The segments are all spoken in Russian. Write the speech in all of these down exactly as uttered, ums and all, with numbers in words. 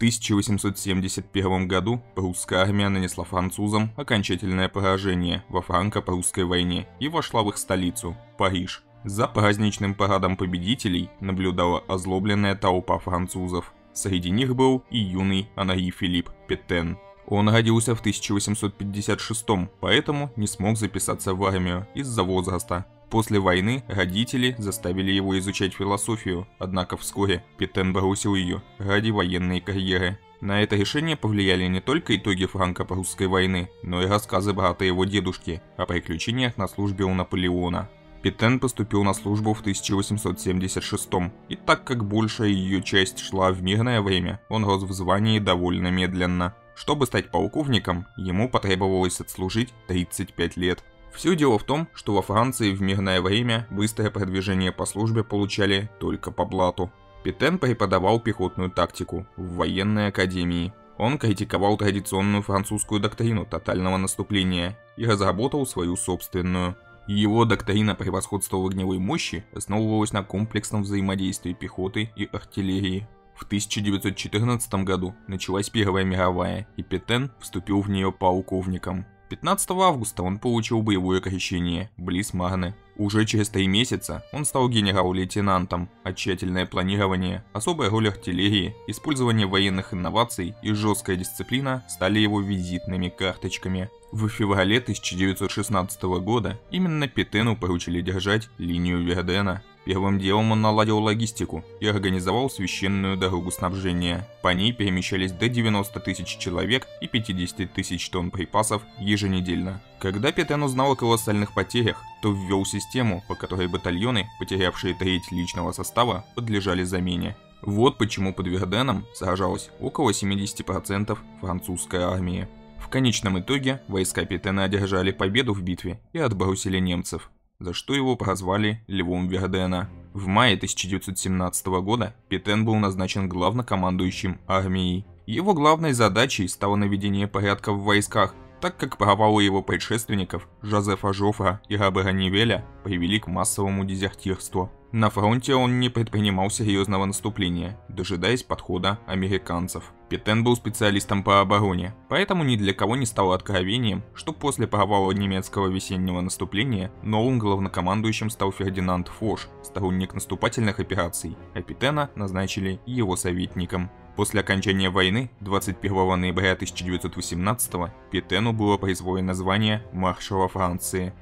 тысяча восемьсот семьдесят первом году прусская армия нанесла французам окончательное поражение во франко-прусской войне и вошла в их столицу, Париж. За праздничным парадом победителей наблюдала озлобленная толпа французов. Среди них был и юный Анри Филипп Петен. Он родился в тысяча восемьсот пятьдесят шестом, поэтому не смог записаться в армию из-за возраста. После войны родители заставили его изучать философию, однако вскоре Петен бросил ее ради военной карьеры. На это решение повлияли не только итоги франко-прусской войны, но и рассказы брата его дедушки о приключениях на службе у Наполеона. Петен поступил на службу в тысяча восемьсот семьдесят шестом, и так как большая ее часть шла в мирное время, он рос в звании довольно медленно. Чтобы стать полковником, ему потребовалось отслужить тридцать пять лет. Все дело в том, что во Франции в мирное время быстрое продвижение по службе получали только по блату. Петен преподавал пехотную тактику в военной академии. Он критиковал традиционную французскую доктрину тотального наступления и разработал свою собственную. Его доктрина превосходства в огневой мощи основывалась на комплексном взаимодействии пехоты и артиллерии. В тысяча девятьсот четырнадцатом году началась Первая мировая, и Петен вступил в нее полковником. пятнадцатого августа он получил боевое крещение близ Марны. Уже через три месяца он стал генерал-лейтенантом, а тщательное планирование, особая роль артиллерии, использование военных инноваций и жесткая дисциплина стали его визитными карточками. В феврале тысяча девятьсот шестнадцатого года именно Петену поручили держать линию Вердена. Первым делом он наладил логистику и организовал священную дорогу снабжения. По ней перемещались до девяноста тысяч человек и пятидесяти тысяч тонн припасов еженедельно. Когда Петен узнал о колоссальных потерях, то ввел систему, по которой батальоны, потерявшие треть личного состава, подлежали замене. Вот почему под Верденом сражалось около семидесяти процентов французской армии. В конечном итоге войска Петена одержали победу в битве и отбросили немцев, за что его прозвали Львом Вердена. В мае тысяча девятьсот семнадцатого года Петен был назначен главнокомандующим армией. Его главной задачей стало наведение порядка в войсках, так как провалы его предшественников, Жозефа Жофра и Рабера Нивеля, привели к массовому дезертирству. На фронте он не предпринимал серьезного наступления, дожидаясь подхода американцев. Петен был специалистом по обороне, поэтому ни для кого не стало откровением, что после провала немецкого весеннего наступления новым главнокомандующим стал Фердинанд Фош, сторонник наступательных операций, а Петена назначили его советником. После окончания войны двадцать первого ноября тысяча девятьсот восемнадцатого Петену было присвоено звание маршала Франции.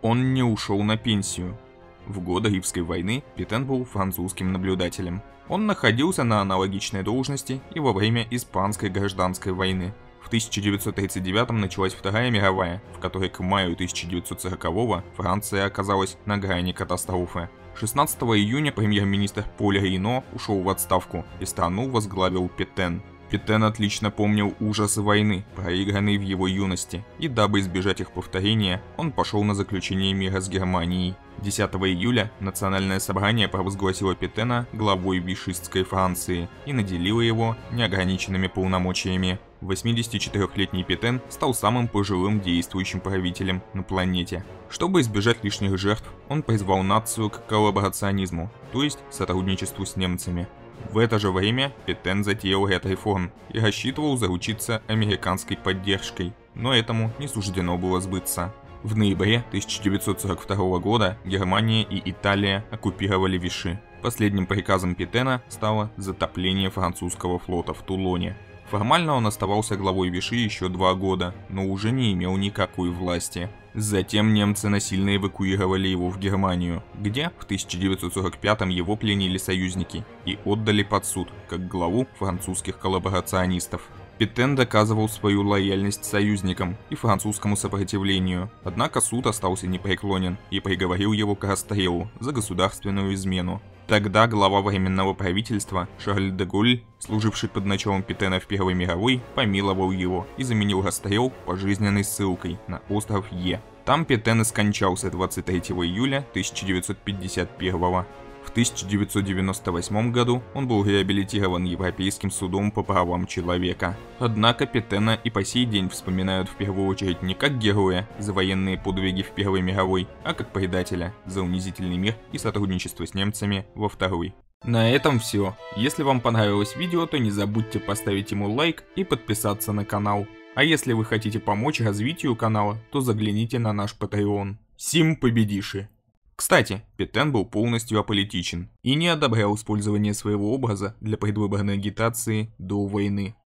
Он не ушел на пенсию. В годы Рижской войны Петен был французским наблюдателем. Он находился на аналогичной должности и во время Испанской гражданской войны. В тысяча девятьсот тридцать девятом началась Вторая мировая, в которой к маю тысяча девятьсот сорокового Франция оказалась на грани катастрофы. шестнадцатого июня премьер-министр Поль Рейно ушел в отставку, и страну возглавил Петен. Петен отлично помнил ужасы войны, проигранные в его юности, и дабы избежать их повторения, он пошел на заключение мира с Германией. десятого июля национальное собрание провозгласило Петена главой вишистской Франции и наделило его неограниченными полномочиями. восьмидесятичетырёхлетний Петен стал самым пожилым действующим правителем на планете. Чтобы избежать лишних жертв, он призвал нацию к коллаборационизму, то есть сотрудничеству с немцами. В это же время Петен затеял ряд реформ и рассчитывал заручиться американской поддержкой, но этому не суждено было сбыться. В ноябре тысяча девятьсот сорок второго года Германия и Италия оккупировали Виши. Последним приказом Петена стало затопление французского флота в Тулоне. Формально он оставался главой Виши еще два года, но уже не имел никакой власти. Затем немцы насильно эвакуировали его в Германию, где в тысяча девятьсот сорок пятом его пленили союзники и отдали под суд, как главу французских коллаборационистов. Петен доказывал свою лояльность союзникам и французскому сопротивлению, однако суд остался непреклонен и приговорил его к расстрелу за государственную измену. Тогда глава Временного правительства Шарль де Голль, служивший под началом Петена в Первой мировой, помиловал его и заменил расстрел пожизненной ссылкой на остров Е. Там Петен и скончался двадцать третьего июля тысяча девятьсот пятьдесят первого. В тысяча девятьсот девяносто восьмом году он был реабилитирован Европейским судом по правам человека. Однако Петена и по сей день вспоминают в первую очередь не как героя за военные подвиги в Первой мировой, а как предателя за унизительный мир и сотрудничество с немцами во Второй. На этом все. Если вам понравилось видео, то не забудьте поставить ему лайк и подписаться на канал. А если вы хотите помочь развитию канала, то загляните на наш Patreon. Сим победиши. Кстати, Петен был полностью аполитичен и не одобрял использование своего образа для предвыборной агитации до войны.